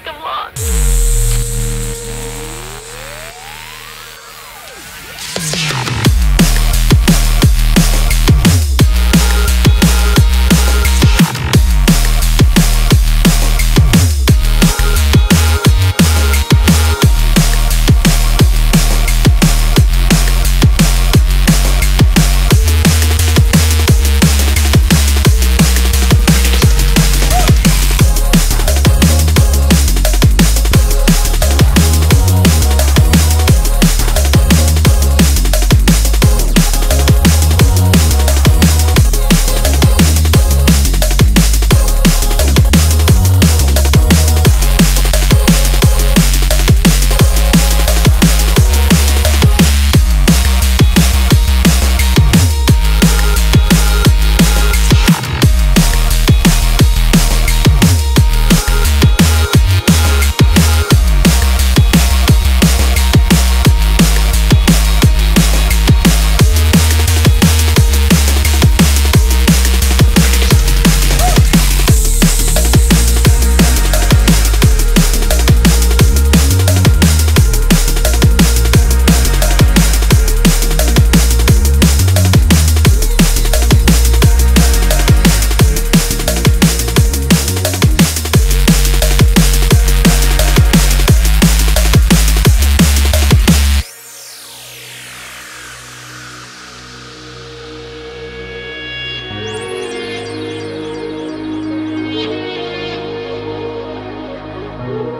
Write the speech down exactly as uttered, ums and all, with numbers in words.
think I'm lost. Ooh.